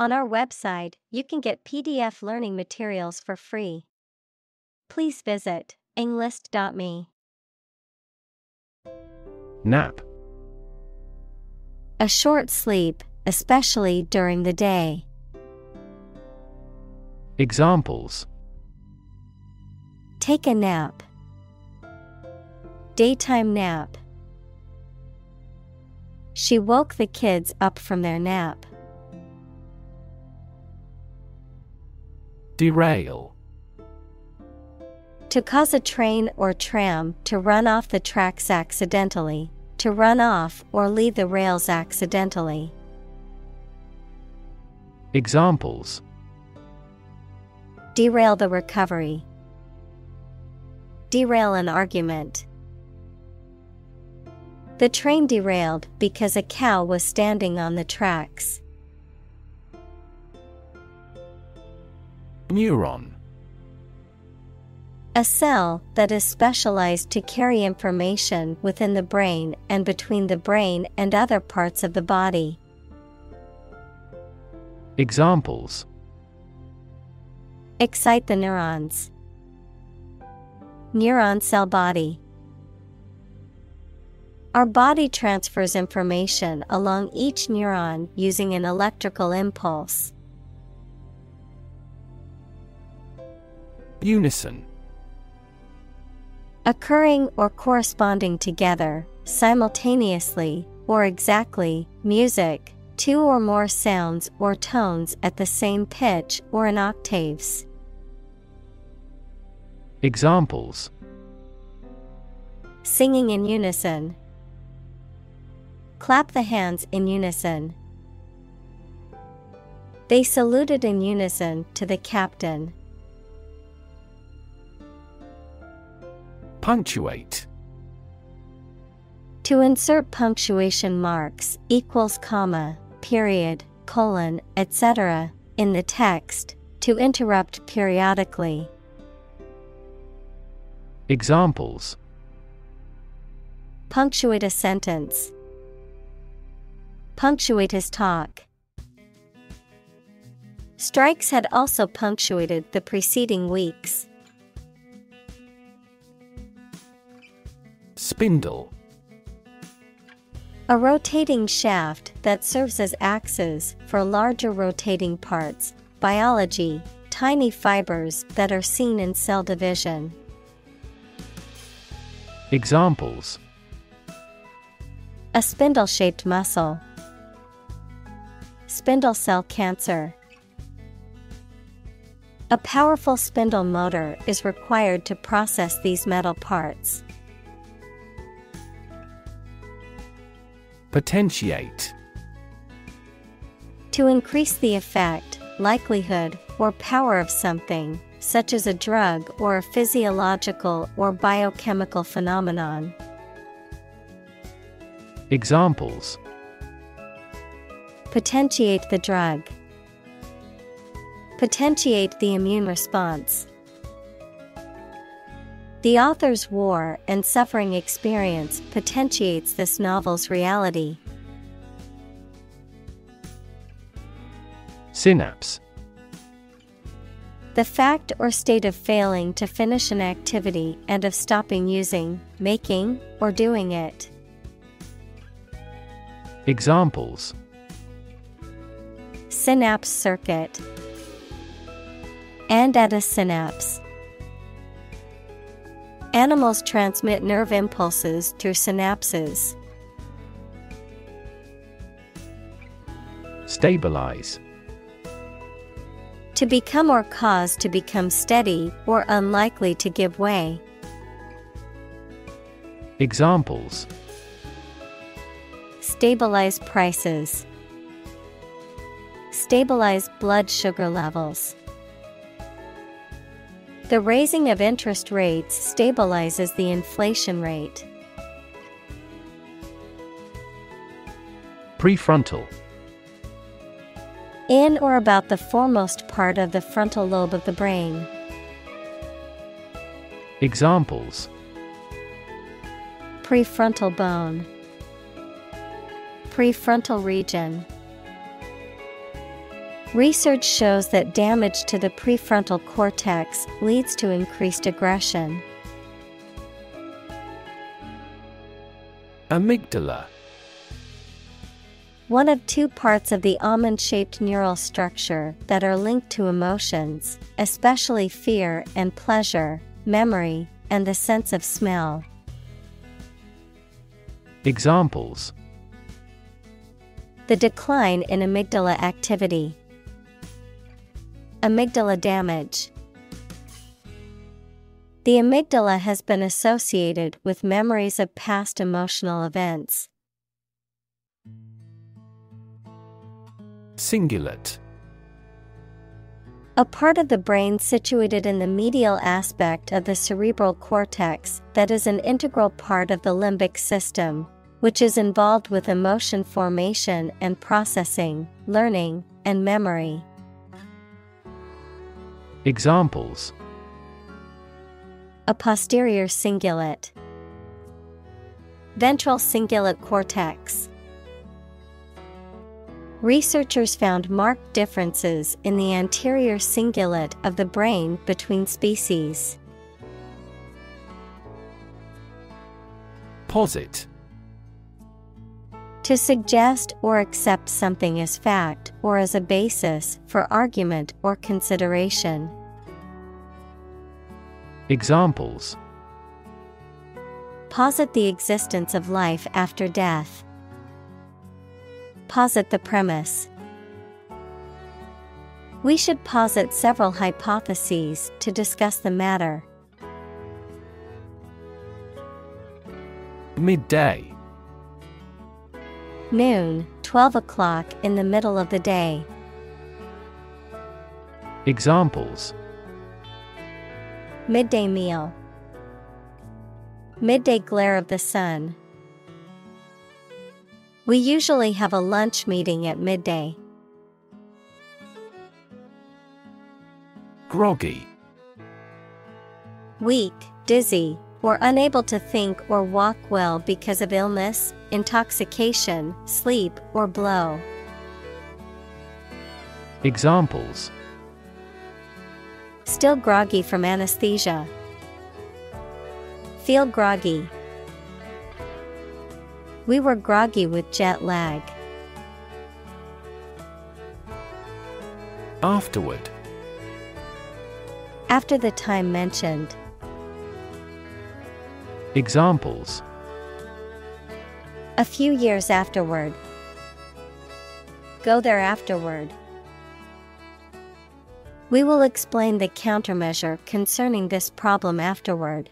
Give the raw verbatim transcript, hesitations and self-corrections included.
On our website, you can get P D F learning materials for free. Please visit englist dot me. Nap. A short sleep, especially during the day. Examples: take a nap. Daytime nap. She woke the kids up from their nap. Derail. To cause a train or tram to run off the tracks accidentally, to run off or leave the rails accidentally. Examples: derail the recovery. Derail an argument. The train derailed because a cow was standing on the tracks. Neuron. A cell that is specialized to carry information within the brain and between the brain and other parts of the body. Examples: excite the neurons. Neuron cell body. Our body transfers information along each neuron using an electrical impulse. Unison. Occurring or corresponding together, simultaneously, or exactly, music, two or more sounds or tones at the same pitch or in octaves. Examples: singing in unison. Clap the hands in unison. They saluted in unison to the captain. Punctuate. To insert punctuation marks, equals, comma, period, colon, et cetera, in the text, to interrupt periodically. Examples: punctuate a sentence. Punctuate his talk. Strikes had also punctuated the preceding weeks. Spindle. A rotating shaft that serves as axes for larger rotating parts. Biology, tiny fibers that are seen in cell division. Examples: a spindle-shaped muscle. Spindle cell cancer. A powerful spindle motor is required to process these metal parts. Potentiate. To increase the effect, likelihood, or power of something, such as a drug or a physiological or biochemical phenomenon. Examples: potentiate the drug. Potentiate the immune response. The author's war and suffering experience potentiates this novel's reality. Synapse. The fact or state of failing to finish an activity and of stopping using, making, or doing it. Examples: synapse circuit. And at a synapse. Animals transmit nerve impulses through synapses. Stabilize. To become or cause to become steady or unlikely to give way. Examples: stabilize prices. Stabilize blood sugar levels. The raising of interest rates stabilizes the inflation rate. Prefrontal. In or about the foremost part of the frontal lobe of the brain. Examples: prefrontal bone. Prefrontal region. Research shows that damage to the prefrontal cortex leads to increased aggression. Amygdala. One of two parts of the almond-shaped neural structure that are linked to emotions, especially fear and pleasure, memory, and the sense of smell. Examples: the decline in amygdala activity. Amygdala damage. The amygdala has been associated with memories of past emotional events. Cingulate. A part of the brain situated in the medial aspect of the cerebral cortex that is an integral part of the limbic system, which is involved with emotion formation and processing, learning, and memory. Examples: a posterior cingulate, ventral cingulate cortex. Researchers found marked differences in the anterior cingulate of the brain between species. Posit. To suggest or accept something as fact or as a basis for argument or consideration. Examples: posit the existence of life after death. Posit the premise. We should posit several hypotheses to discuss the matter. Midday. Noon, twelve o'clock in the middle of the day. Examples: midday meal. Midday glare of the sun. We usually have a lunch meeting at midday. Groggy. Weak, dizzy, or unable to think or walk well because of illness, intoxication, sleep, or blow. Examples: still groggy from anesthesia. Feel groggy. We were groggy with jet lag. Afterward. After the time mentioned. Examples: a few years afterward. Go there afterward. We will explain the countermeasure concerning this problem afterward.